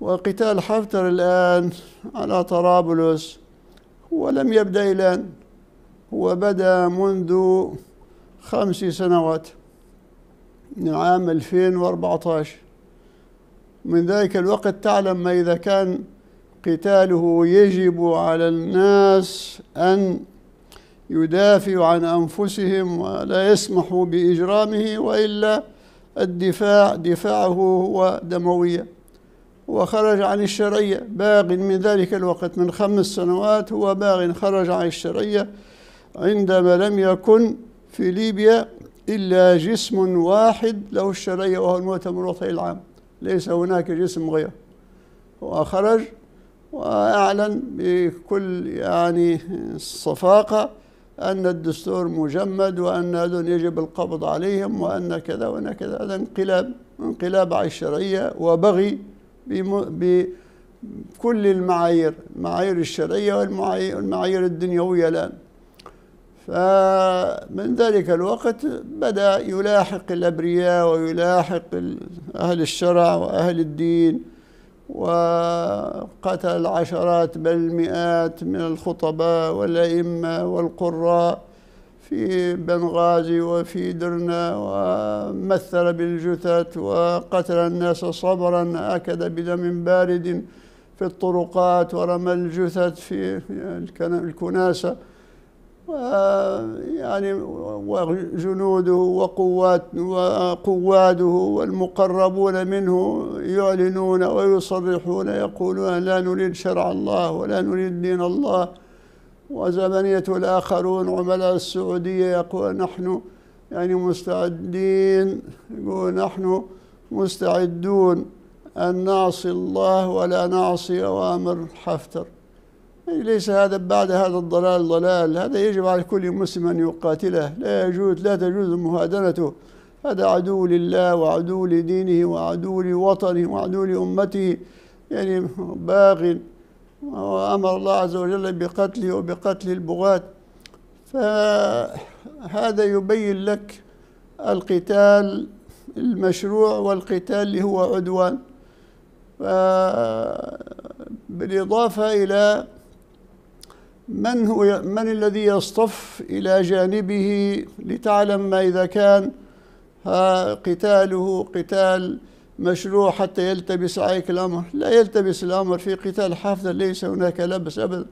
وقتال حفتر الآن على طرابلس ولم يبدأ الآن، هو بدأ منذ 5 سنوات من عام 2014. من ذلك الوقت تعلم ما إذا كان قتاله يجب على الناس أن يدافعوا عن أنفسهم ولا يسمحوا بإجرامه، وإلا الدفاع دفاعه هو دموية، وخرج عن الشرعية باغ من ذلك الوقت، من 5 سنوات هو باغ خرج عن الشرعية، عندما لم يكن في ليبيا إلا جسم واحد له الشرعية وهو المؤتمر الوطني العام، ليس هناك جسم غيره. وخرج وأعلن بكل يعني صفاقة أن الدستور مجمد وأن هذول يجب القبض عليهم وأن كذا وأن كذا. هذا انقلاب على الشرعية وبغي بكل المعايير، المعايير الشرعية والمعايير الدنيوية الآن. فمن ذلك الوقت بدأ يلاحق الأبرياء ويلاحق أهل الشرع وأهل الدين، وقتل العشرات بل المئات من الخطباء والأئمة والقراء في بنغازي وفي درنا، ومثل بالجثث وقتل الناس صبرا هكذا بدم بارد في الطرقات، ورمى الجثث في الكناسة يعني وجنوده وقواده والمقربون منه يعلنون ويصرحون يقولون لا نريد شرع الله ولا نريد دين الله. وزمنية الآخرون عملاء السعودية يقول نحن يعني مستعدين، يقول نحن مستعدون أن نعصي الله ولا نعصي أوامر حفتر. ليس هذا بعد هذا الضلال ضلال، هذا يجب على كل مسلم أن يقاتله، لا تجوز مهادنته، هذا عدو لله وعدو لدينه وعدو لوطنه وعدو لأمته، يعني باغ، وأمر الله عز وجل بقتله وبقتل البغاة. فهذا يبين لك القتال المشروع والقتال اللي هو عدوان. بالإضافة إلى من الذي يصطف إلى جانبه، لتعلم ما إذا كان قتاله قتال مشروع حتى يلتبس عليك الأمر. لا يلتبس الأمر في قتال حفتر، ليس هناك لبس أبدا،